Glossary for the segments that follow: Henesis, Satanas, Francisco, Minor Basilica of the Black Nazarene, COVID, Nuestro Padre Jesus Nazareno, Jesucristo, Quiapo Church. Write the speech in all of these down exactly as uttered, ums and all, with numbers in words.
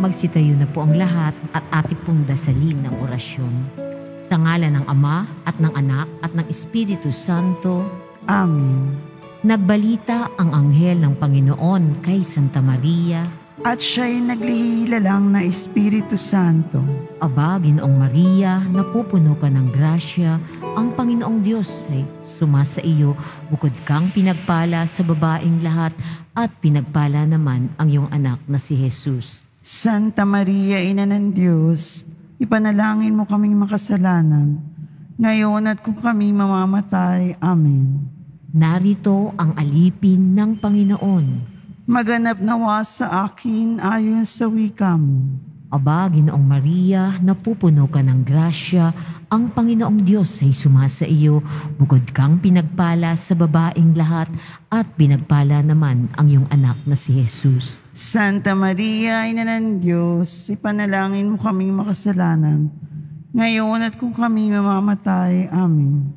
Magsitayo na po ang lahat at ating pong dasalin ng orasyon. Sa ngalan ng Ama at ng Anak at ng Espiritu Santo. Amen. Nagbalita ang anghel ng Panginoon kay Santa Maria. At siya'y naglililalang na Espiritu Santo. Aba, Ginoong Maria, napupuno ka ng grasya, ang Panginoong Diyos ay sumasa iyo, bukod kang pinagpala sa babaeng lahat at pinagpala naman ang iyong anak na si Jesus. Santa Maria, Ina ng Diyos, ipanalangin mo kaming makasalanan, ngayon at kung kami mamamatay. Amen. Narito ang alipin ng Panginoon. Maganap nawa sa akin ayon sa wika mo. Aba, Ginoong Maria, napupuno ka ng grasya, ang Panginoong Diyos ay sumasa iyo, bukod kang pinagpala sa babaeng lahat at pinagpala naman ang iyong anak na si Jesus. Santa Maria, Ina ng Diyos, ipanalangin mo kaming makasalanan, ngayon at kung kami mamamatay. Amen.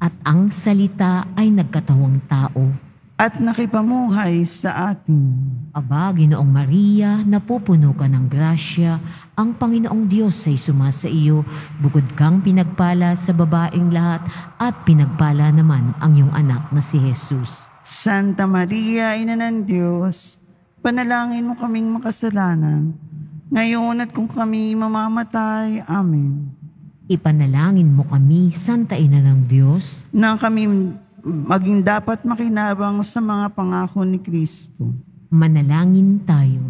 At ang salita ay nagkatawang tao. At nakipamuhay sa atin. Aba, Ginoong Maria, napupuno ka ng grasya, ang Panginoong Diyos ay sumasa iyo, bukod kang pinagpala sa babaeng lahat at pinagpala naman ang iyong anak na si Jesus. Santa Maria, Ina ng Diyos, panalangin mo kaming makasalanan, ngayon at kung kami mamamatay. Amen. Ipanalangin mo kami, Santa Ina ng Diyos, na kami maging dapat makinabang sa mga pangako ni Kristo. Manalangin tayo.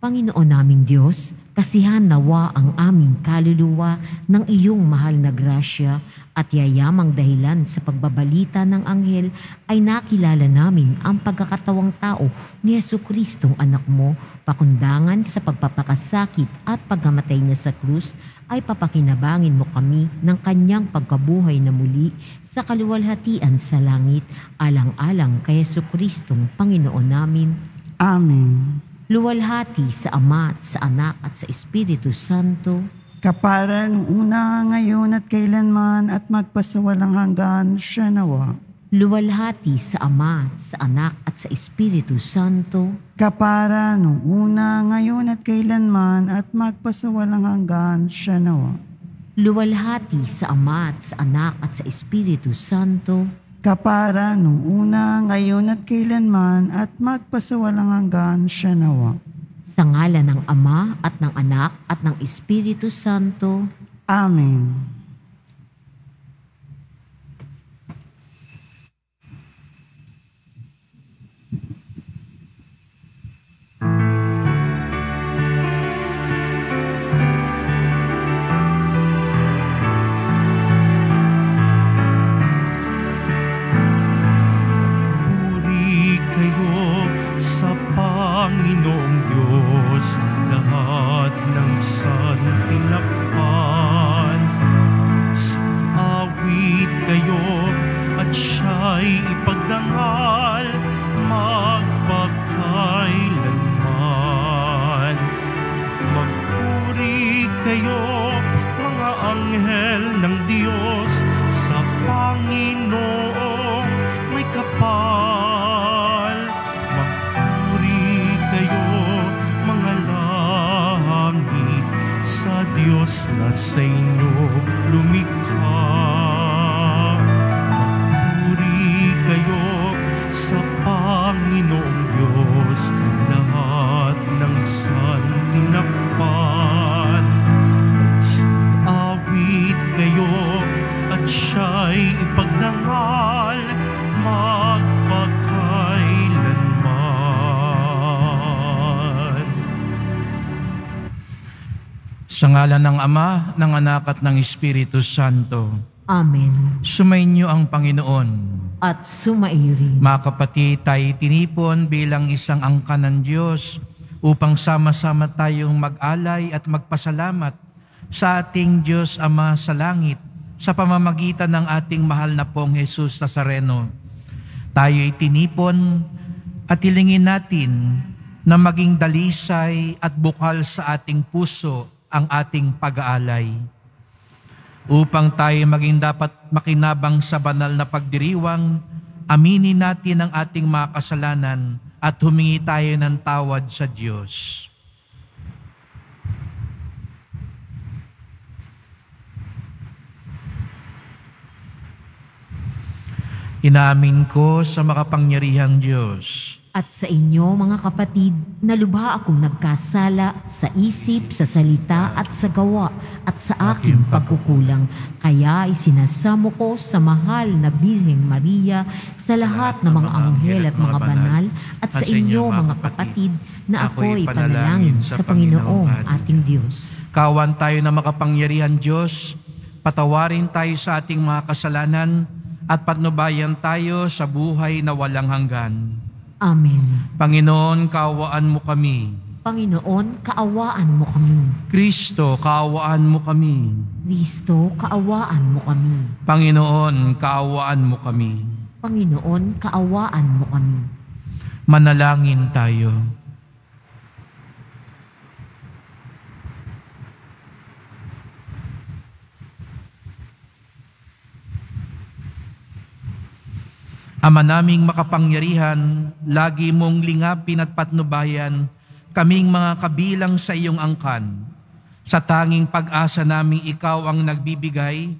Panginoon naming Diyos, kasihan nawa ang aming kaluluwa ng iyong mahal na grasya, at yayamang dahilan sa pagbabalita ng anghel ay nakilala namin ang pagkakatawang tao ni Jesucristo, anak mo, pakundangan sa pagpapakasakit at pagkamatay niya sa krus, ay papakinabangin mo kami ng kanyang pagkabuhay na muli sa kaluwalhatian sa langit, alang-alang kay Jesucristong Panginoon namin. Amen. Luwalhati sa Ama at sa Anak at sa Espiritu Santo. Kapara nung una, ngayon at kailanman, at magpasawalang hanggan, siya nawa. Luwalhati sa Ama at sa Anak at sa Espiritu Santo. Kapara nung una, ngayon at kailanman, at magpasawalang hanggan, siya nawa. Luwalhati sa Ama at sa Anak at sa Espiritu Santo. Kapara nung una, ngayon at kailanman, at magpasawalang hanggan, siya nawa. Sa ngalan ng Ama at ng Anak at ng Espiritu Santo. Amen. Sa ngalan ng Ama, ng Anak at ng Espiritu Santo. Amen. Sumainyo ang Panginoon. At sumaiyo rin. Mga kapatid, tayo tinipon bilang isang angkan ng Diyos upang sama-sama tayong mag-alay at magpasalamat sa ating Diyos Ama sa langit sa pamamagitan ng ating mahal na Pong Jesus Nazareno. Tayo itinipon at hilingin natin na maging dalisay at bukal sa ating puso ang ating pag-aalay, upang tayo maging dapat makinabang sa banal na pagdiriwang. Aminin natin ang ating mga kasalanan at humingi tayo ng tawad sa Diyos. Inamin ko sa makapangyarihang Diyos at sa inyo, mga kapatid, na lubha akong nagkasala sa isip, sa salita at sa gawa at sa aking pagkukulang. Kaya isinasamo ko sa mahal na Birheng Maria, sa lahat ng mga anghel at mga banal at sa inyo, mga kapatid, na ako'y panalangin sa Panginoong ating Diyos. Kawan tayo na makapangyarihan Diyos, patawarin tayo sa ating mga kasalanan at patnubayan tayo sa buhay na walang hanggan. Amen. Panginoon, kaawaan mo kami. Panginoon, kaawaan mo kami. Kristo, kaawaan mo kami. Kristo, kaawaan mo kami. Panginoon, kaawaan mo kami. Panginoon, kaawaan mo kami. Manalangin tayo. Ama naming makapangyarihan, lagi mong lingapin at patnubayan kaming mga kabilang sa iyong angkan. Sa tanging pag-asa naming ikaw ang nagbibigay,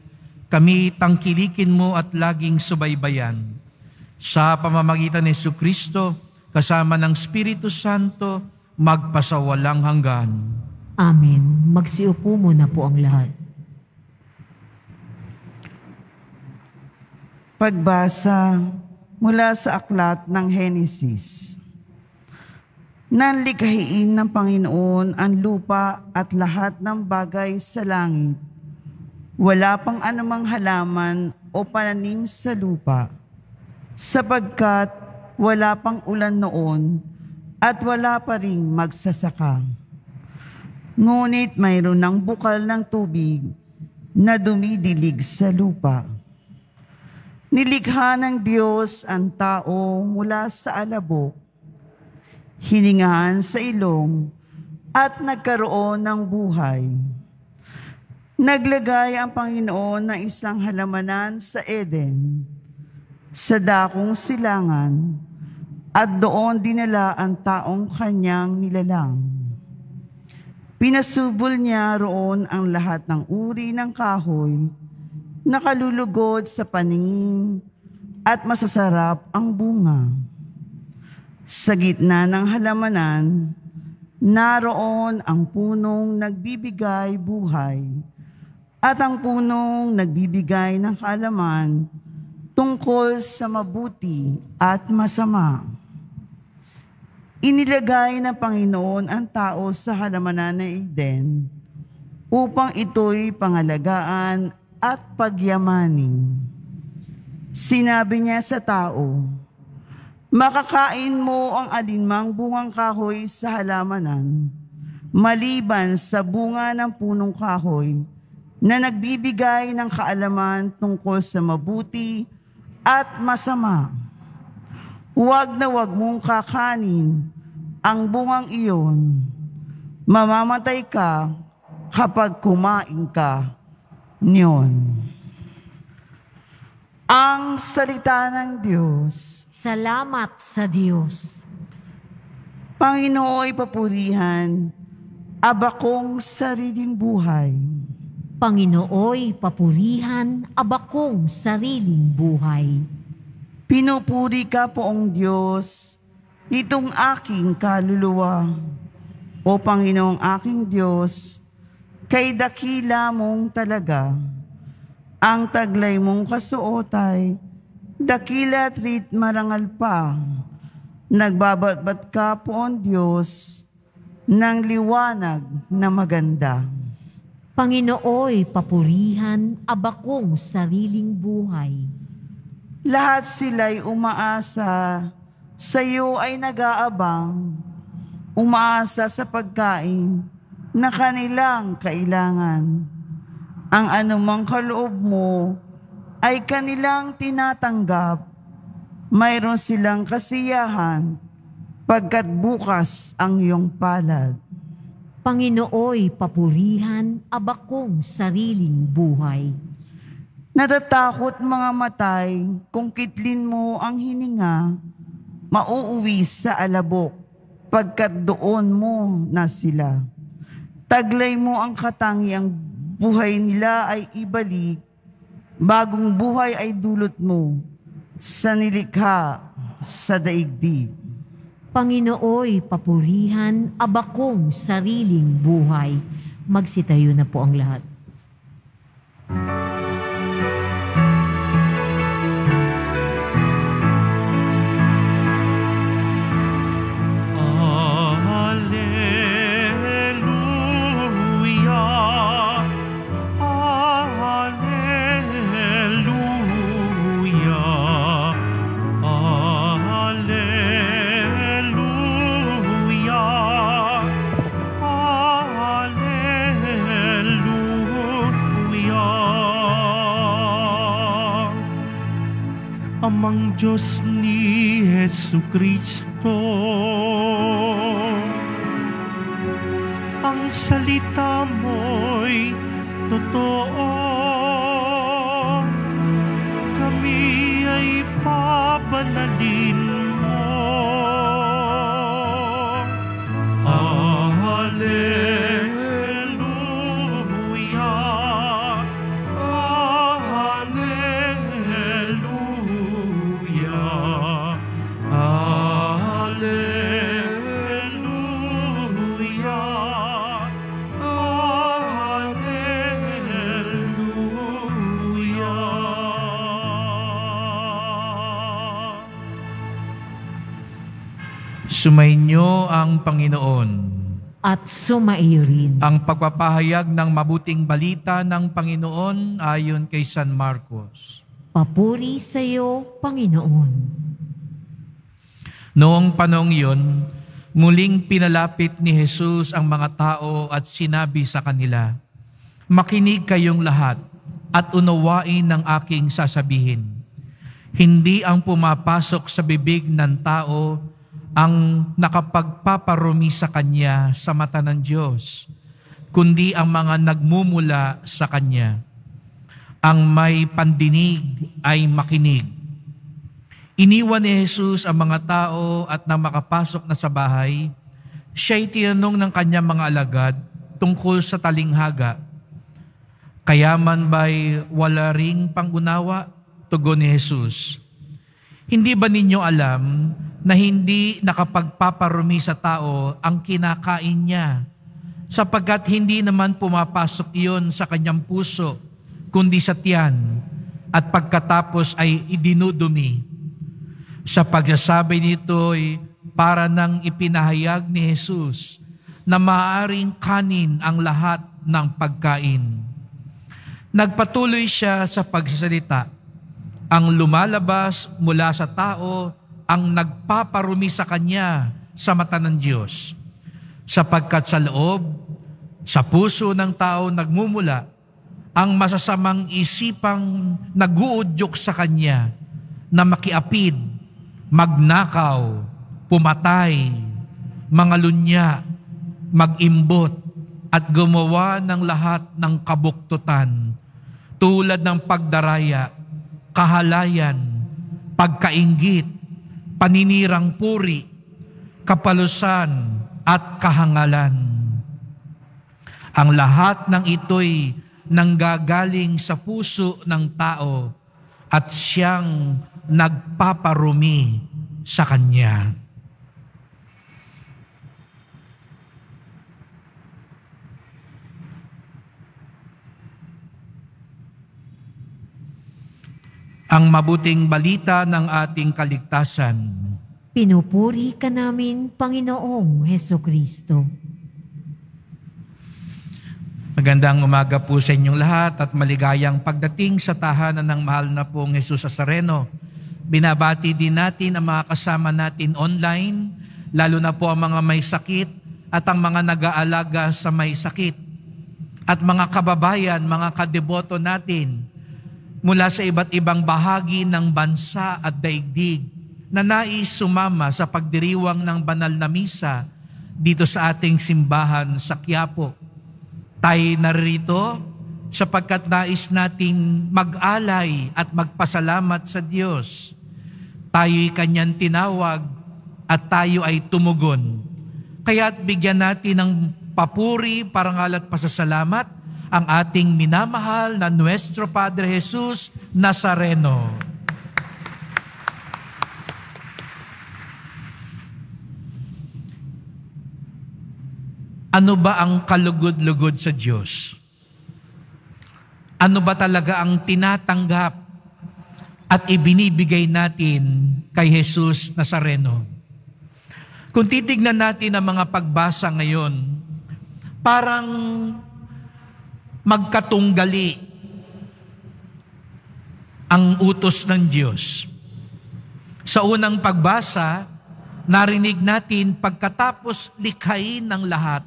kami tangkilikin mo at laging subaybayan. Sa pamamagitan ni Yesu Kristo, kasama ng Espiritu Santo, magpasawalang hanggan. Amen. Magsiupo muna po ang lahat. Pagbasa mula sa aklat ng Henesis. Nanlikhain ng Panginoon ang lupa at lahat ng bagay sa langit. Wala pang anumang halaman o pananim sa lupa, sapagkat wala pang ulan noon at wala pa ring magsasaka. Ngunit mayroon ng bukal ng tubig na dumidilig sa lupa. Nilikha ng Diyos ang tao mula sa alabok, hiningahan sa ilong at nagkaroon ng buhay. Naglagay ang Panginoon ng isang halamanan sa Eden, sa dakong silangan, at doon dinala ang taong kanyang nilalang. Pinasubol niya roon ang lahat ng uri ng kahoy, nakalulugod sa paningin at masasarap ang bunga. Sa gitna ng halamanan, naroon ang punong nagbibigay buhay at ang punong nagbibigay ng kaalaman tungkol sa mabuti at masama. Inilagay ng Panginoon ang tao sa halamanan ng Eden upang ito'y pangalagaan at pagyamanin. Sinabi niya sa tao, makakain mo ang alinmang bungang kahoy sa halamanan, maliban sa bunga ng punong kahoy na nagbibigay ng kaalaman tungkol sa mabuti at masama. Huwag na huwag mong kakanin ang bungang iyon. Mamamatay ka kapag kumain ka niyon. Ang salita ng Diyos. Salamat sa Diyos. Panginooy papurihan, Aba kong sariling buhay. Panginooy papurihan, Aba kong sariling buhay. Pinupuri ka, Poong Diyos, nitong aking kaluluwa. O Panginoong aking Diyos, kay dakila mong talaga, ang taglay mong kasuotay, dakila at rit marangal pa. Nagbabatbat ka, Poong Diyos, ng liwanag na maganda. Panginooy papurihan, Aba kong sariling buhay. Lahat sila'y umaasa, sa iyo ay nag-aabang, umaasa sa pagkain na kanilang kailangan. Ang anumang kaloob mo ay kanilang tinatanggap. Mayroon silang kasiyahan pagkat bukas ang iyong palad. Panginooy papurihan, Aba kong sariling buhay. Natatakot mga matay kung kitlin mo ang hininga, mauuwi sa alabok pagkat doon mo na sila. Taglay mo ang katangiang buhay nila ay ibalik, bagong buhay ay dulot mo, sa nilikha sa daigdig. Panginooy, papurihan, abakong sariling buhay. Magsitayo na po ang lahat. Amang Diyos ni Jesucristo, ang salita mo'y totoo. Kami ay papanalin mo. Hallelujah. Sumainyo ang Panginoon. At sumaiyo rin. Ang pagpapahayag ng mabuting balita ng Panginoon ayon kay San Marcos. Papuri sa iyo, Panginoon. Noong panahong yun, muling pinalapit ni Jesus ang mga tao at sinabi sa kanila, "Makinig kayong lahat at unawain ang aking sasabihin. Hindi ang pumapasok sa bibig ng tao ang nakapagpaparumi sa Kanya sa mata ng Diyos, kundi ang mga nagmumula sa Kanya. Ang may pandinig ay makinig." Iniwan ni Jesus ang mga tao at nang makapasok na sa bahay, siya'y tinanong ng Kanyang mga alagad tungkol sa talinghaga. "Kaya man ba'y wala ring pangunawa?" Tugon ni Jesus. "Hindi ba ninyo alam na hindi nakapagpaparumi sa tao ang kinakain niya, sapagkat hindi naman pumapasok iyon sa kanyang puso, kundi sa tiyan, at pagkatapos ay idinudumi?" Sa pagsasabi nito'y para nang ipinahayag ni Jesus na maaaring kanin ang lahat ng pagkain. Nagpatuloy siya sa pagsasalita. Ang lumalabas mula sa tao ang nagpaparumi sa Kanya sa mata ng Diyos, sapagkat sa loob, sa puso ng tao nagmumula ang masasamang isipang naguudyok sa Kanya na makiapid, magnakaw, pumatay, mangalunya, mag-imbot, at gumawa ng lahat ng kabuktutan tulad ng pagdaraya, kahalayan, pagkainggit, paninirang puri, kapalusan, at kahangalan. Ang lahat ng ito'y nanggagaling sa puso ng tao at siyang nagpaparumi sa Kanya. Ang mabuting balita ng ating kaligtasan. Pinupuri ka namin, Panginoong Jesucristo. Magandang umaga po sa inyong lahat at maligayang pagdating sa tahanan ng mahal na pong Jesus Nazareno. Binabati din natin ang mga kasama natin online, lalo na po ang mga may sakit at ang mga nag-aalaga sa may sakit. At mga kababayan, mga kadeboto natin, mula sa iba't ibang bahagi ng bansa at daigdig na nais sumama sa pagdiriwang ng banal na misa dito sa ating simbahan sa Quiapo. Tayo narito sapagkat nais nating mag-alay at magpasalamat sa Diyos. Tayo'y Kanyang tinawag at tayo ay tumugon. Kaya't bigyan natin ng papuri, parangal at pasasalamat ang ating minamahal na Nuestro Padre Jesus Nazareno. Ano ba ang kalugod-lugod sa Diyos? Ano ba talaga ang tinatanggap at ibinibigay natin kay Jesus Nazareno? Kung titignan natin ang mga pagbasa ngayon, parang magkatunggali ang utos ng Diyos. Sa unang pagbasa, narinig natin pagkatapos likhain ng lahat,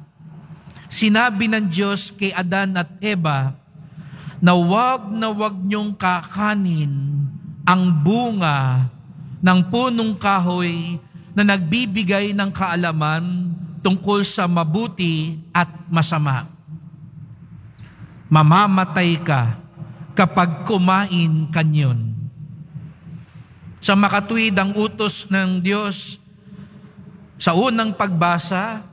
sinabi ng Diyos kay Adan at Eva na wag na wag niyong kakanin ang bunga ng punong kahoy na nagbibigay ng kaalaman tungkol sa mabuti at masama. Mamamatay ka kapag kumain ka niyon. Sa makatuwid ang utos ng Diyos sa unang pagbasa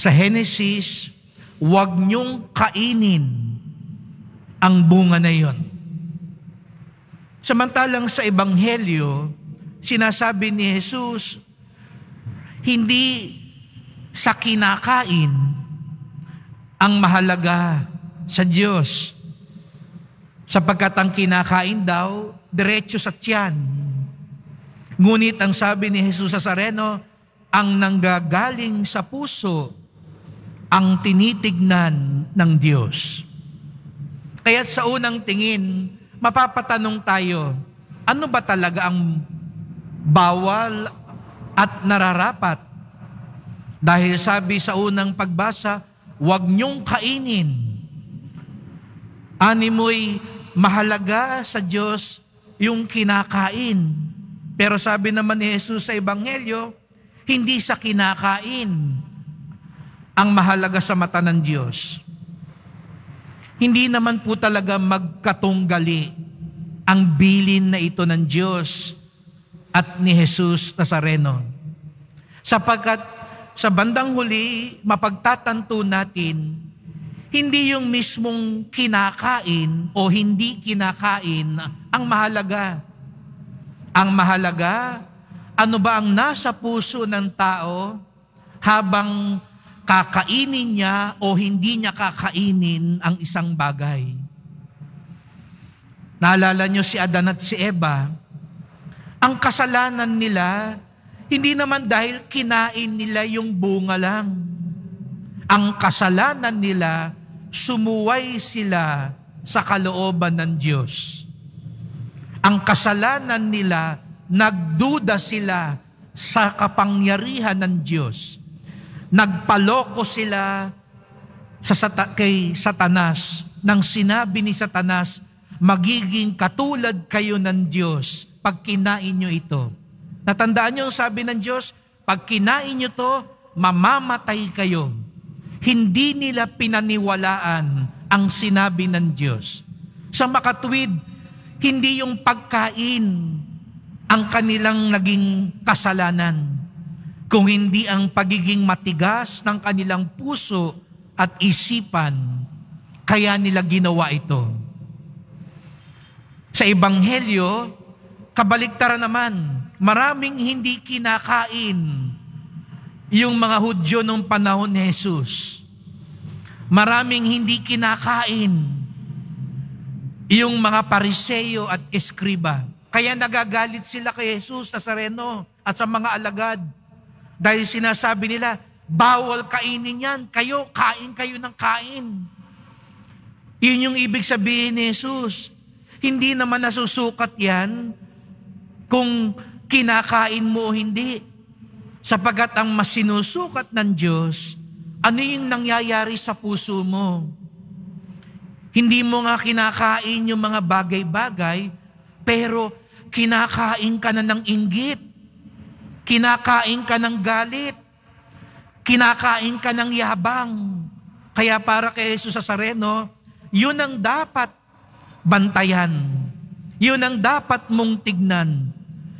sa Genesis, wag niyong kainin ang bunga na yon. Samantalang sa Ebanghelyo, sinasabi ni Jesus, hindi sa kinakain ang mahalaga sa Diyos, sapagkat ang kinakain daw, diretso sa tiyan. Ngunit ang sabi ni Jesus Nazareno, ang nanggagaling sa puso, ang tinitignan ng Diyos. Kaya sa unang tingin, mapapatanong tayo, ano ba talaga ang bawal at nararapat? Dahil sabi sa unang pagbasa, huwag niyong kainin. Animoy mahalaga sa Diyos yung kinakain. Pero sabi naman ni Jesus sa Ebanghelyo, hindi sa kinakain ang mahalaga sa mata ng Diyos. Hindi naman po talaga magkatunggali ang bilin na ito ng Diyos at ni Jesus Nazareno. Sapagkat sa bandang huli, mapagtatanto natin, hindi yung mismong kinakain o hindi kinakain ang mahalaga. Ang mahalaga, ano ba ang nasa puso ng tao habang kakainin niya o hindi niya kakainin ang isang bagay. Naalala niyo si Adan at si Eva, ang kasalanan nila, hindi naman dahil kinain nila yung bunga lang. Ang kasalanan nila, sumuway sila sa kalooban ng Diyos. Ang kasalanan nila, nagduda sila sa kapangyarihan ng Diyos. Nagpaloko sila sa sata- kay Satanas nang sinabi ni Satanas, magiging katulad kayo ng Diyos pag kinain nyo ito. Natandaan nyo ang sabi ng Diyos, pag kinain nyo ito, mamamatay kayo. Hindi nila pinaniwalaan ang sinabi ng Diyos. Sa makatuwid, hindi yung pagkain ang kanilang naging kasalanan, kung hindi ang pagiging matigas ng kanilang puso at isipan, kaya nila ginawa ito. Sa Ebanghelyo, kabaligtaran naman, maraming hindi kinakain yung mga Hudyo nung panahon ni Jesus. Maraming hindi kinakain yung mga Pariseo at Eskriba. Kaya nagagalit sila kay Jesus Nazareno at sa mga alagad. Dahil sinasabi nila, bawal kainin yan. Kayo, kain kayo ng kain. Yun yung ibig sabihin ni Jesus. Hindi naman nasusukat yan kung kinakain mo o hindi. Sapagat ang mas sinusukat ng Diyos, ano yung nangyayari sa puso mo? Hindi mo nga kinakain yung mga bagay-bagay, pero kinakain ka na ng inggit. Kinakain ka ng galit. Kinakain ka ng yabang. Kaya para kay Jesus Nazareno, yun ang dapat bantayan. Yun ang dapat mong tignan.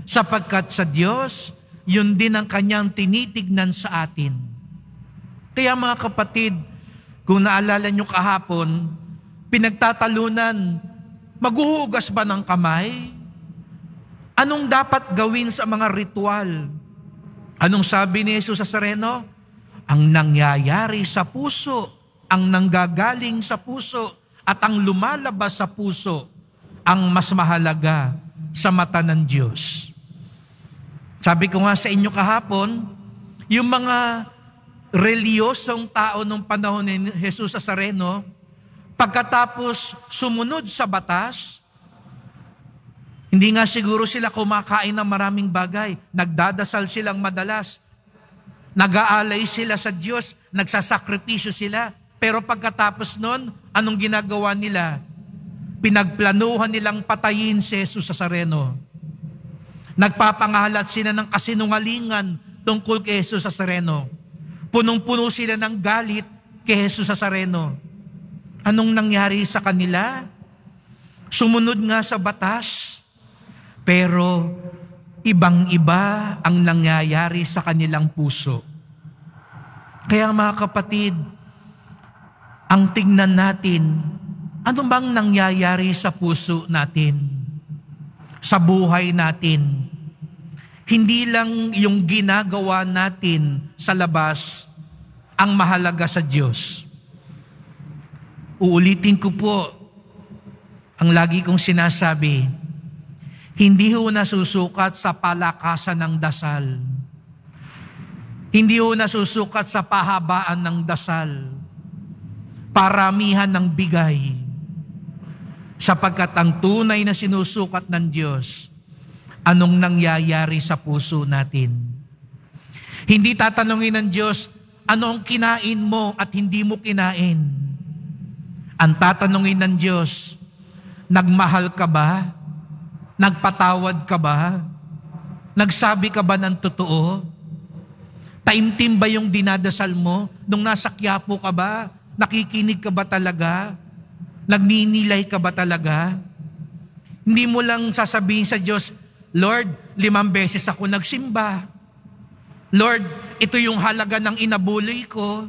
Sapagkat sa Diyos, yun din ang kanyang tinitignan sa atin. Kaya mga kapatid, kung naalala nyo kahapon, pinagtatalunan, maghuhugas ba ng kamay? Anong dapat gawin sa mga ritual? Anong sabi ni Jesus Nazareno? ang nangyayari sa puso, ang nanggagaling sa puso, at ang lumalabas sa puso, ang mas mahalaga sa mata ng Diyos. Sabi ko nga sa inyo kahapon, yung mga reliyosong tao nung panahon ni Jesus Nazareno, pagkatapos sumunod sa batas, hindi nga siguro sila kumakain ng maraming bagay. Nagdadasal silang madalas. Nag-aalay sila sa Diyos. Nagsasakripisyo sila. Pero pagkatapos nun, anong ginagawa nila? Pinagplanuhan nilang patayin si Jesus Nazareno. Nagpapangalat sila ng kasinungalingan tungkol kay Jesus Nazareno. Punong-puno sila ng galit kay Jesus Nazareno. Anong nangyari sa kanila? Sumunod nga sa batas. Pero ibang-iba ang nangyayari sa kanilang puso. Kaya mga kapatid, ang tingnan natin, ano bang nangyayari sa puso natin? Sa buhay natin? Hindi lang yung ginagawa natin sa labas ang mahalaga sa Diyos. Uulitin ko po ang lagi kong sinasabi, hindi ho nasusukat sa palakasan ng dasal. Hindi ho nasusukat sa pahabaan ng dasal. Paramihan ng bigay. Sapagkat ang tunay na sinusukat ng Diyos, anong nangyayari sa puso natin. Hindi tatanungin ng Diyos, anong kinain mo at hindi mo kinain. Ang tatanungin ng Diyos, nagmahal ka ba? Nagpatawad ka ba? Nagsabi ka ba ng totoo? Taimtim ba yung dinadasal mo? Nung nasa Quiapo ka ba? Nakikinig ka ba talaga? Nagninilay ka ba talaga? Hindi mo lang sasabihin sa Diyos, Lord, limang beses ako nagsimba. Lord, ito yung halaga ng inabuloy ko.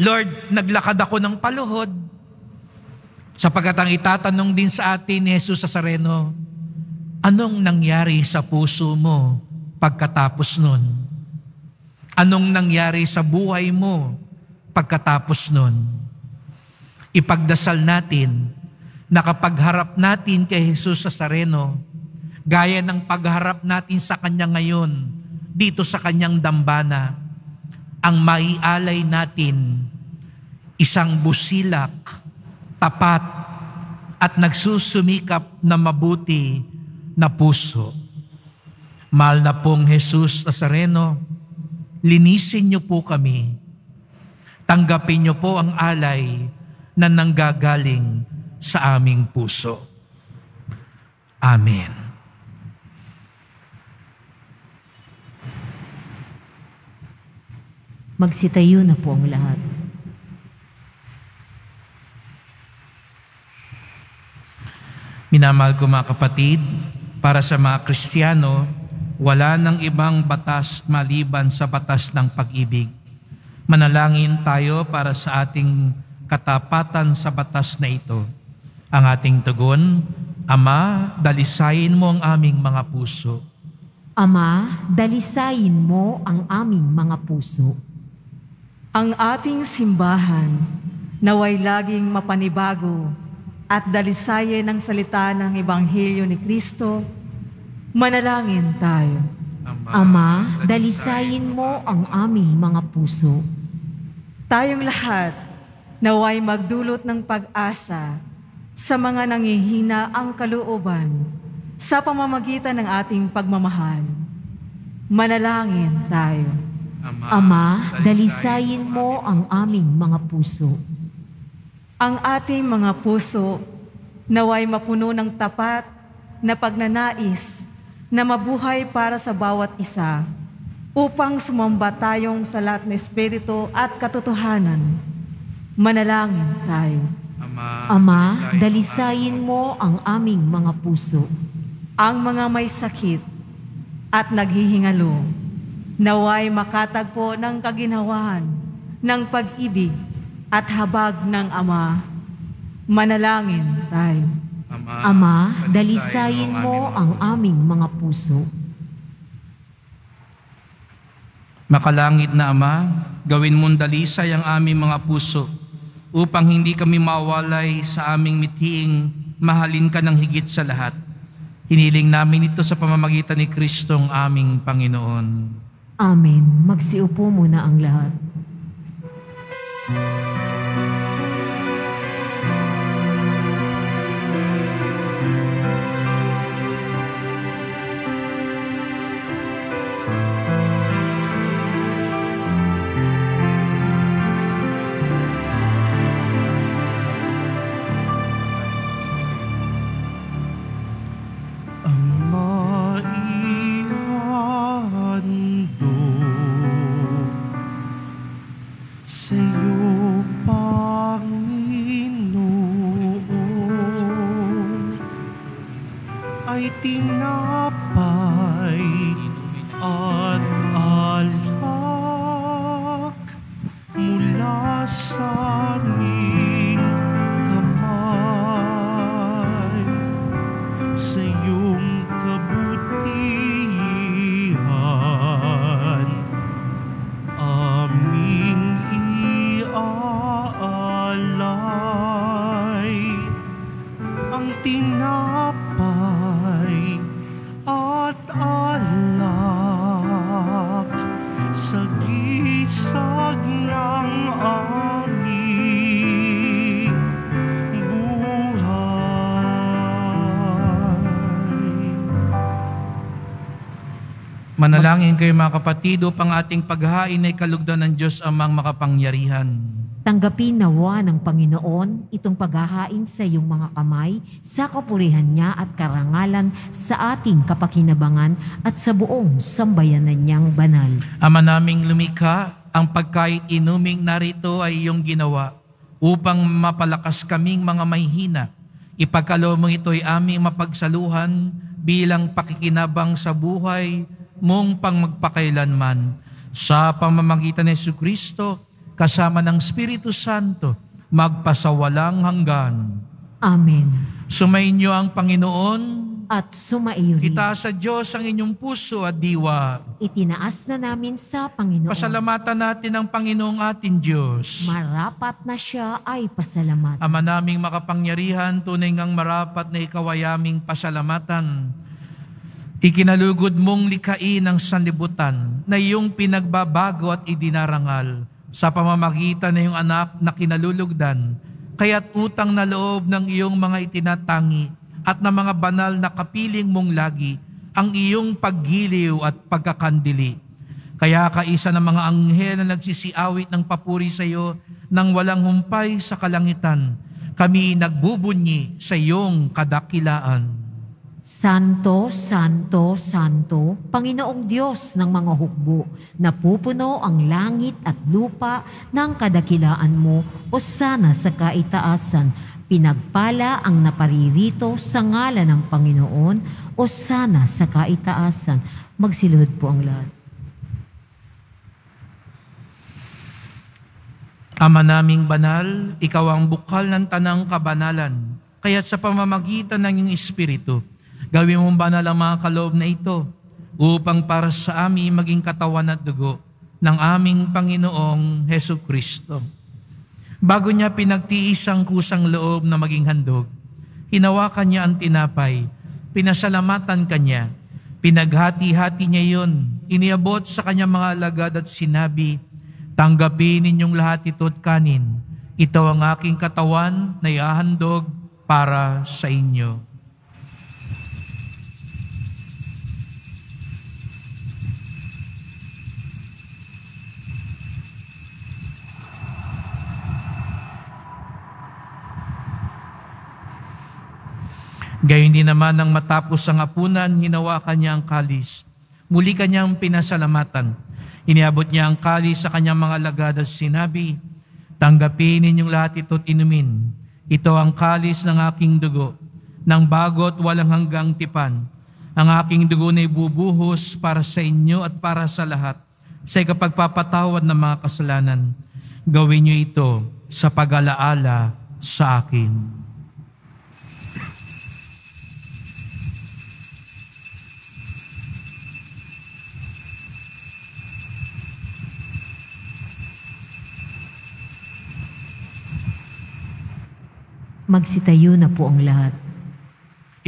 Lord, naglakad ako ng paluhod. Sapagkat ang itatanong din sa atin ni Jesus Nazareno, anong nangyari sa puso mo pagkatapos nun? Anong nangyari sa buhay mo pagkatapos nun? Ipagdasal natin na kapag harap natin kay Jesus Nazareno, gaya ng pagharap natin sa Kanya ngayon, dito sa Kanyang dambana, ang maialay natin, isang busilak, tapat, at nagsusumikap na mabuti na puso. Mahal na pong Jesus Nazareno, linisin niyo po kami. Tanggapin niyo po ang alay na nanggagaling sa aming puso. Amen. Magsitayo na po ang lahat. Minamahal ko mga kapatid, para sa mga Kristiyano, wala ng ibang batas maliban sa batas ng pag-ibig. Manalangin tayo para sa ating katapatan sa batas na ito. Ang ating tugon, Ama, dalisayin mo ang aming mga puso. Ama, dalisayin mo ang aming mga puso. Ang ating simbahan, naway laging mapanibago, at dalisayan ng salita ng Ebanghelyo ni Kristo, manalangin tayo. Ama, Ama dalisayin mo ang aming mga puso. Tayong lahat, naway magdulot ng pag-asa sa mga nangihina ang kalooban sa pamamagitan ng ating pagmamahal. Manalangin tayo. Ama, Ama dalisayin mo ang aming mga puso. Ang ating mga puso naway mapuno ng tapat na pagnanais na mabuhay para sa bawat isa upang sumamba tayong sa lahat ng espiritu at katotohanan. Manalangin tayo. Ama, Ama dalisayin mo ang aming mga puso. Ang mga may sakit at naghihingalo naway makatagpo ng kaginhawahan ng pag-ibig at habag ng Ama. Manalangin tayo. Ama, Ama dalisayin mo ang aming mga puso. Makalangit na Ama, Gawin mong dalisay ang aming mga puso upang hindi kami mawalay sa aming mithiing mahalin ka ng higit sa lahat. Hiniling namin ito sa pamamagitan ni Kristong aming Panginoon. Amen. Magsiupo muna ang lahat. Manalangin kayo mga kapatid upang ating paghain ay kalugdan ng Diyos amang makapangyarihan. Tanggapin nawa ng Panginoon itong paghahain sa iyong mga kamay sa kapurihan niya at karangalan sa ating kapakinabangan at sa buong sambayanan niyang banal. Ama naming lumikha, ang pagkait inuming narito ay iyong ginawa upang mapalakas kaming mga mahihina. Ipagkaloob mo ito'y aming mapagsaluhan bilang pakikinabang sa buhay mong pangmagpakailanman sa pamamagitan ni Jesucristo kasama ng Espiritu Santo magpasawalang hanggan. Amen. Sumainyo ang Panginoon at sumaiyo rin. Kita sa Diyos ang inyong puso at diwa. Itinaas na namin sa Panginoon. Pasalamatan natin ang Panginoong ating Diyos. Marapat na siya ay pasalamat. Ama naming makapangyarihan, tunay ngang marapat na ikaw ay aming pasalamatan. Ikinalugod mong likain ang sanlibutan na iyong pinagbabago at idinarangal sa pamamagitan ng iyong anak na kinalulugdan, kaya't utang na loob ng iyong mga itinatangi at ng mga banal na kapiling mong lagi ang iyong paggiliw at pagkakandili. Kaya kaisa ng mga anghel na nagsisiawit ng papuri sa iyo nang walang humpay sa kalangitan, kami nagbubunyi sa iyong kadakilaan. Santo, Santo, Santo, Panginoong Diyos ng mga hukbo, napupuno ang langit at lupa ng kadakilaan mo o sana sa kaitaasan. Pinagpala ang naparirito sa ngalan ng Panginoon o sana sa kaitaasan. Magsiluhod po ang lahat. Ama naming banal, ikaw ang bukal ng tanang kabanalan, kaya't sa pamamagitan ng iyong Espiritu, gawin mong banal ang mga kaloob na ito upang para sa amin maging katawan at dugo ng aming Panginoong Jesucristo. Bago niya pinagtiis ang kusang loob na maging handog, hinawakan niya ang tinapay, pinasalamatan kanya, pinaghati-hati niya iyon, iniabot sa kanyang mga alagad at sinabi, "Tanggapin ninyong lahat ito at kanin, ito ang aking katawan na ihahandog para sa inyo." Gayon din naman nang matapos ang hapunan, hinawakan niya ang kalis. Muli kanyang pinasalamatan. Iniabot niya ang kalis sa kanyang mga alagad at sinabi, "Tanggapin ninyong lahat ito't inumin. Ito ang kalis ng aking dugo, ng bago't walang hanggang tipan. Ang aking dugo na ibubuhos para sa inyo at para sa lahat, sa ikapagpapatawad ng mga kasalanan. Gawin niyo ito sa pag-alaala sa akin." magsitayo na po ang lahat.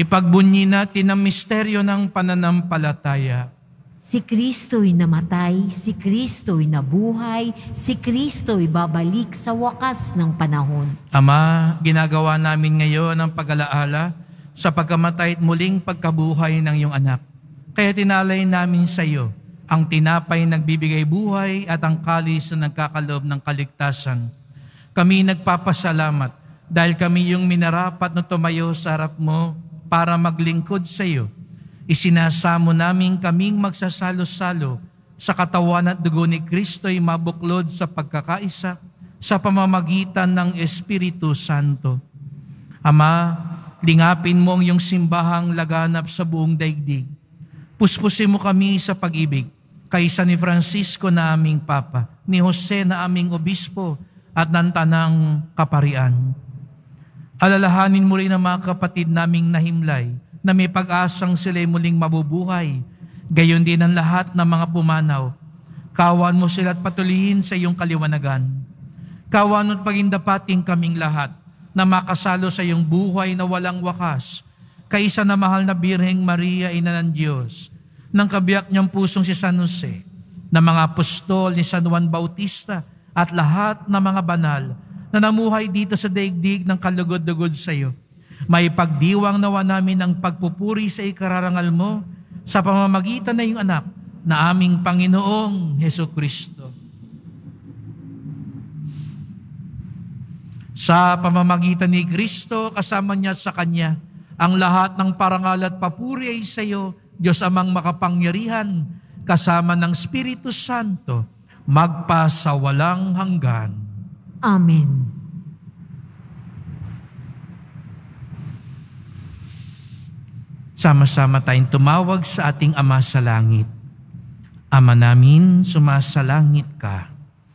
Ipagbunyi natin ang misteryo ng pananampalataya. Si Kristo'y namatay, si Kristo'y nabuhay, si Kristo'y babalik sa wakas ng panahon. Ama, ginagawa namin ngayon ang pag-alaala sa pagkamatay at muling pagkabuhay ng iyong anak. Kaya tinalay namin sa iyo ang tinapay nagbibigay buhay at ang kalis na nagkakaloob ng kaligtasan. Kami nagpapasalamat dahil kami yung minarapat na tumayo sa harap mo para maglingkod sa iyo. Isinasamo namin kaming magsasalo-salo sa katawan at dugo ni Kristo'y mabuklod sa pagkakaisa sa pamamagitan ng Espiritu Santo. Ama, lingapin mo ang iyong simbahang laganap sa buong daigdig. Puspusin mo kami sa pag-ibig kaysa ni Francisco na aming Papa, ni Jose na aming Obispo at ng Tanang Kaparian. Alalahanin mo rin ang mga kapatid naming nahimlay na may pag-asang sila'y muling mabubuhay. Gayon din ang lahat ng mga pumanaw. Kawan mo sila at patuloyin sa iyong kaliwanagan. Kawan mo't pagindapating kaming lahat na makasalo sa iyong buhay na walang wakas, kaisa na mahal na Birheng Maria, Ina ng Diyos, ng kabiyak niyang pusong si San Jose, ng mga apostol ni San Juan Bautista, at lahat ng mga banal na namuhay dito sa daigdig ng kalugod-lugod sa iyo. May pagdiwang nawa namin ang pagpupuri sa ikararangal mo sa pamamagitan ng iyong anak na aming Panginoong Hesu Kristo. Sa pamamagitan ni Kristo, kasama niya sa Kanya, ang lahat ng parangal at papuri ay sa iyo, Diyos Amang makapangyarihan, kasama ng Espiritu Santo, magpasawalang hanggan. Amen. Sama-sama tayong tumawag sa ating Ama sa Langit. Ama namin, sumasalangit ka.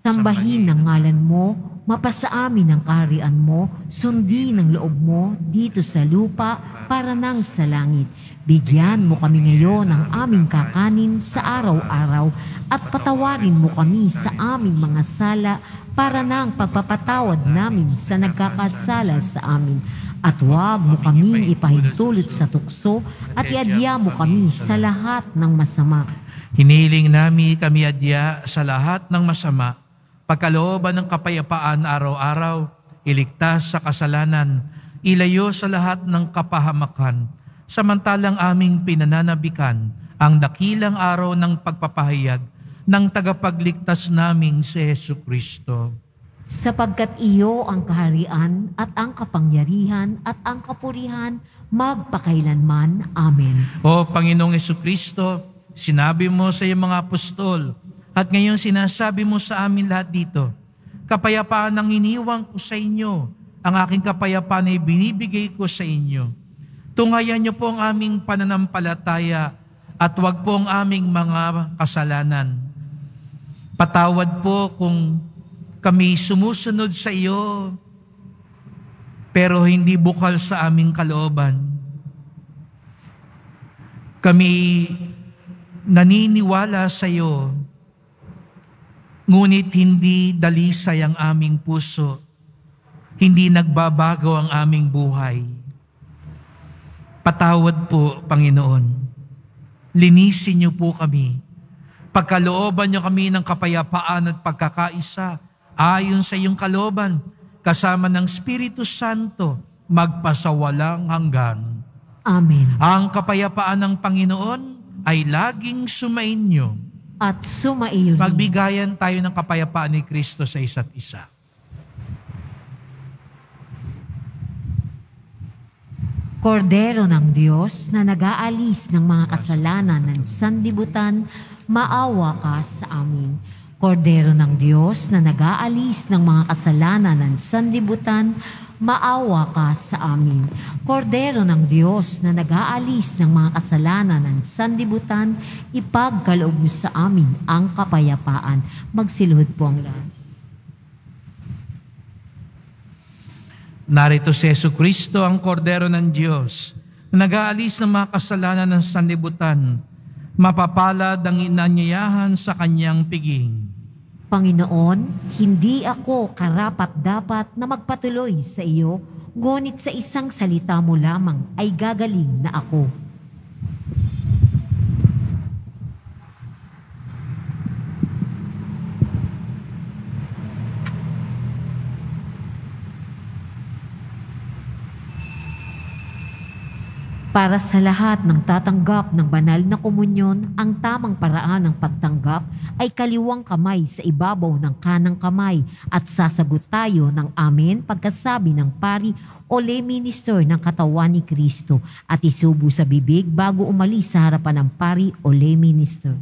Sambahin ang ngalan mo, mapasa amin ang kaharian mo, sundin ang loob mo dito sa lupa para nang sa langit. Bigyan mo kami ngayon ng aming kakanin sa araw-araw at patawarin mo kami sa aming mga sala para nang pagpapatawad namin sa nagkakasala sa amin. At huwag mo kaming ipahintulot sa tukso at iadya mo kami sa lahat ng masama. Hiniling namin kami adya sa lahat ng masama, pagkalooban ng kapayapaan araw-araw, iligtas sa kasalanan, ilayo sa lahat ng kapahamakan, samantalang aming pinananabikan ang dakilang araw ng pagpapahayag ng tagapagligtas naming si Hesu Kristo. Sapagkat iyo ang kaharian at ang kapangyarihan at ang kapurihan magpakailanman. Amen. O Panginoong Jesucristo, sinabi mo sa iyong mga apostol at ngayon sinasabi mo sa amin lahat dito, kapayapaan ang iniwang ko sa inyo, ang aking kapayapaan ay binibigay ko sa inyo. Tunghayan niyo po ang aming pananampalataya at huwag po ang aming mga kasalanan. Patawad po kung kami sumusunod sa iyo, pero hindi bukal sa aming kalooban. Kami naniniwala sa iyo, ngunit hindi dalisay ang aming puso, hindi nagbabago ang aming buhay. Patawad po, Panginoon. Linisin niyo po kami. Pagkalooban niyo kami ng kapayapaan at pagkakaisa, ayon sa iyong kalooban, kasama ng Espiritu Santo, magpasawalang hanggan. Amen. Ang kapayapaan ng Panginoon ay laging sumainyo. At sumaiyo. Magbigayan tayo ng kapayapaan ni Kristo sa isa't isa. Kordero ng Diyos na nag-aalis ng mga kasalanan ng sanlibutan, maawa ka sa amin. Kordero ng Diyos na nag-aalis ng mga kasalanan ng sanlibutan, maawa ka sa amin. Kordero ng Diyos na nag-aalis ng mga kasalanan ng sanlibutan, ipagkaloob mo sa amin ang kapayapaan. Magsiluhod po ang lahat. Narito si Jesucristo, ang Kordero ng Diyos na nag-aalis ng mga kasalanan ng sanlibutan. Mapapalad ang inanyayahan sa kanyang piging. Panginoon, hindi ako karapat-dapat na magpatuloy sa iyo, ngunit sa isang salita mo lamang ay gagaling na ako. Para sa lahat ng tatanggap ng banal na komunyon, ang tamang paraan ng pagtanggap ay kaliwang kamay sa ibabaw ng kanang kamay at sasagot tayo ng amen pagkasabi ng pari o lay minister ng katawan ni Kristo at isubo sa bibig bago umalis sa harapan ng pari o lay minister.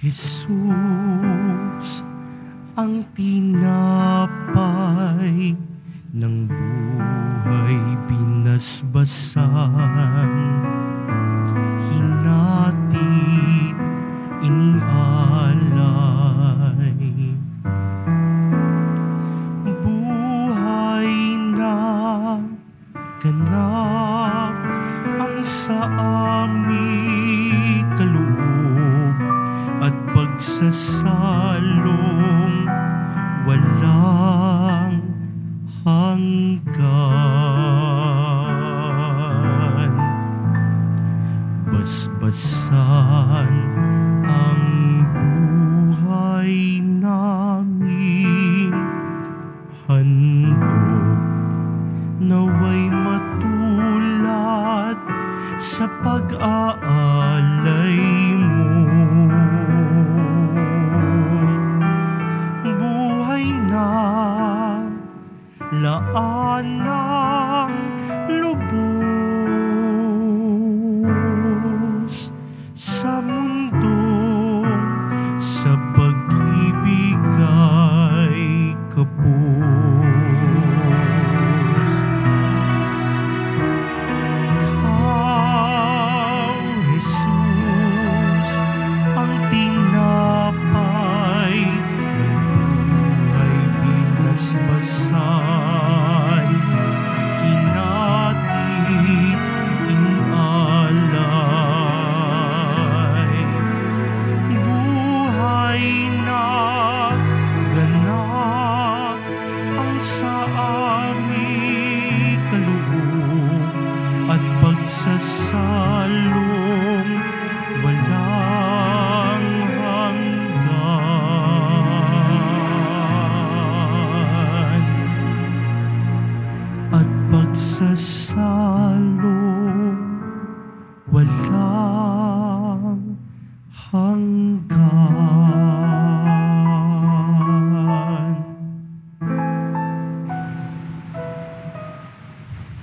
Jesus, ang tinapay ng buhay binasbasan, hinatid, inialay. Buhay na ganap ang sa amin kaloob at pagsasalong walang hanggan. Basbasan ang buhay namin, handog naway matulad sa pag-aalay mo. Laanang lubos sa mundo, sa pag-ibig ay kapos. Ikaw, Jesus, ang tinapay ng buhay binasbasan. Sa salong walang hanggan at pagsasalong walang hanggan.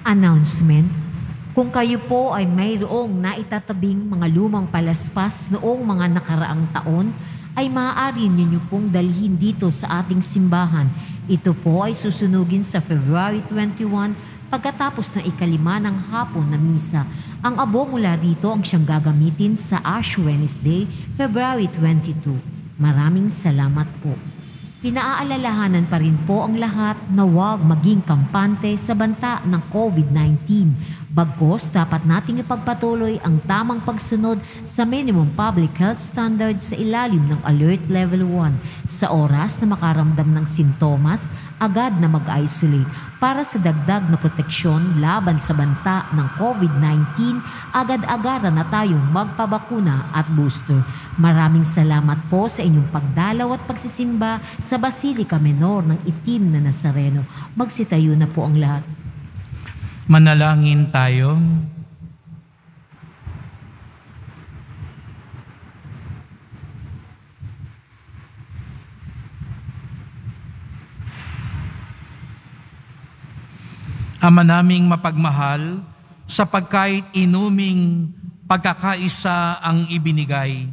Announcement. Kung kayo po ay mayroong naitatabing mga lumang palaspas noong mga nakaraang taon, ay maaari ninyo pong dalhin dito sa ating simbahan. Ito po ay susunugin sa February twenty-first pagkatapos ng ikalima ng hapon na misa. Ang abo mula dito ang siyang gagamitin sa Ash Wednesday, February twenty-second. Maraming salamat po. Pinaaalalahanan pa rin po ang lahat na huwag maging kampante sa banta ng COVID nineteen. Bagkus, dapat nating ipagpatuloy ang tamang pagsunod sa minimum public health standards sa ilalim ng Alert Level one. Sa oras na makaramdam ng sintomas, agad na mag-isolate para sa dagdag na proteksyon laban sa banta ng COVID nineteen, agad-agaran na tayong magpabakuna at booster. Maraming salamat po sa inyong pagdalaw at pagsisimba sa Basilica Menor ng Itim na Nazareno. Magsitayo na po ang lahat. Manalangin tayo. Ama naming mapagmahal, sapagkait inuming pagkakaisa ang ibinigay,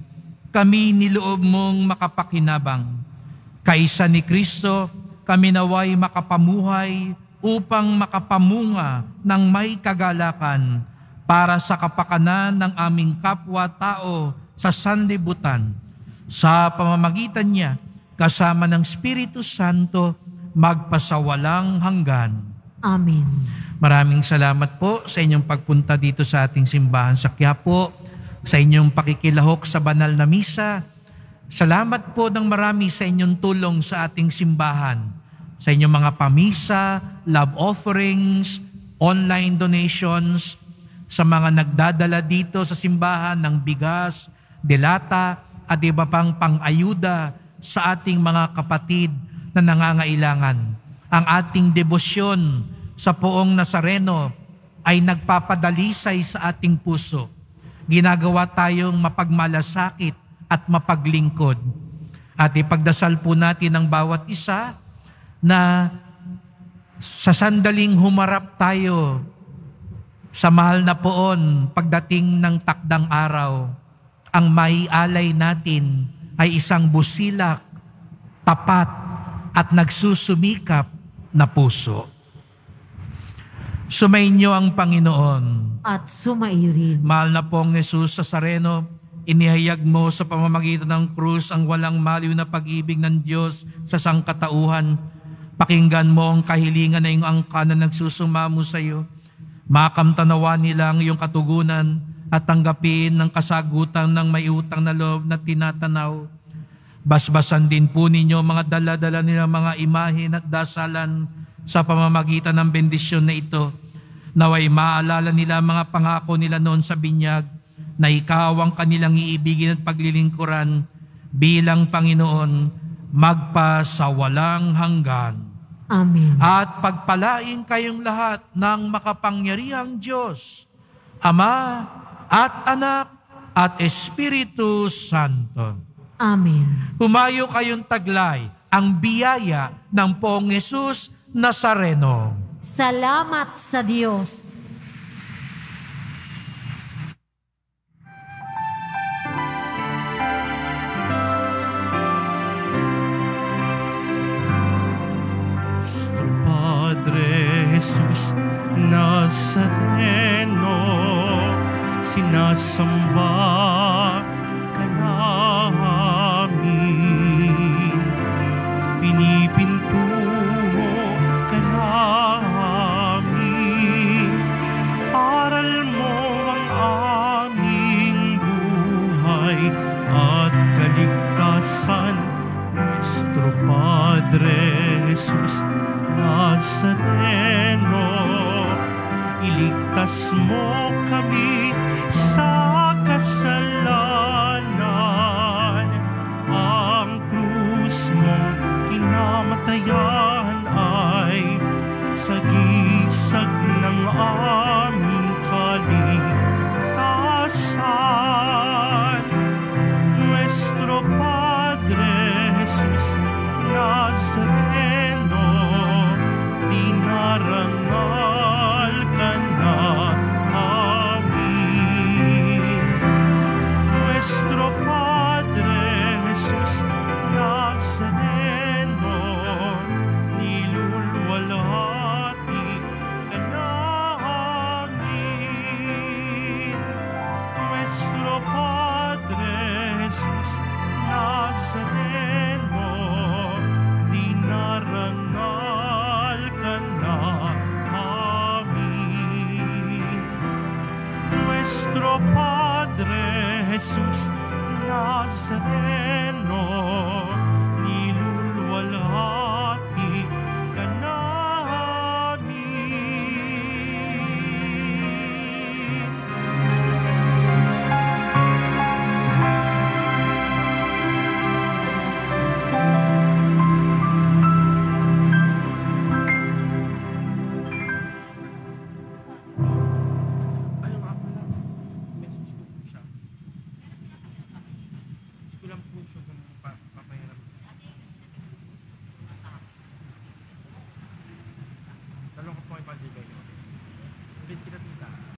kami niloob mong makapakinabang. Kaisa ni Kristo, kami naway makapamuhay upang makapamunga ng may kagalakan para sa kapakanan ng aming kapwa-tao sa sanlibutan. Sa pamamagitan niya, kasama ng Espiritu Santo, magpasawalang hanggan. Amen. Maraming salamat po sa inyong pagpunta dito sa ating simbahan sa Quiapo, sa inyong pakikilahok sa banal na misa. Salamat po ng marami sa inyong tulong sa ating simbahan, sa inyong mga pamisa, love offerings, online donations, sa mga nagdadala dito sa simbahan ng bigas, delata at iba pang pang-ayuda sa ating mga kapatid na nangangailangan. Ang ating debosyon sa Poong Nazareno ay nagpapadalisay sa ating puso. Ginagawa tayong mapagmalasakit at mapaglingkod. At ipagdasal po natin ang bawat isa na sa sandaling humarap tayo sa mahal na Poon pagdating ng takdang araw, ang maialay natin ay isang busilak, tapat at nagsusumikap na puso. Sumainyo ang Panginoon. At sumaiyo rin. Mahal na Poong Jesus Nazareno, inihayag mo sa pamamagitan ng krus ang walang maliw na pag-ibig ng Diyos sa sangkatauhan. Pakinggan mo ang kahilingan na iyong angkan na nagsusumamo sa iyo. Makamtanawa nila ang iyong katugunan at tanggapin ng kasagutan ng may utang na loob na tinatanaw. Basbasan din po ninyo mga dala-dala nila mga imahe at dasalan sa pamamagitan ng bendisyon na ito. Naway maalala nila mga pangako nila noon sa binyag na ikaw ang kanilang iibigin at paglilingkuran bilang Panginoon magpasawalang hanggan. Amen. At pagpalain kayong lahat ng makapangyarihang Diyos, Ama at Anak at Espiritu Santo. Amen. Humayo kayong taglay ang biyaya ng Poong Jesus Nazareno. Salamat sa Diyos. Nuestro Padre Jesus Nazareno, sinasamba ka namin, pinipinto ka namin, aral mo ang aming buhay at kaligtasan. Nuestro Padre Jesus Nazareno, iligtas mo kami sa kasalanan, ang krus mong kinamatayan ay sagisag ng aming kaligtasan. Nuestro Padre Jesus Nazareno, dinarangal ka na amin. Nuestro Padre Jesus Nazareno, nilulwalhati ka namin. Nuestro Padre Jesus Nazareno, dinarangal ka na amin. Nuestro Padre Jesus Nazareno, nilulwalhati ka namin. Thank you.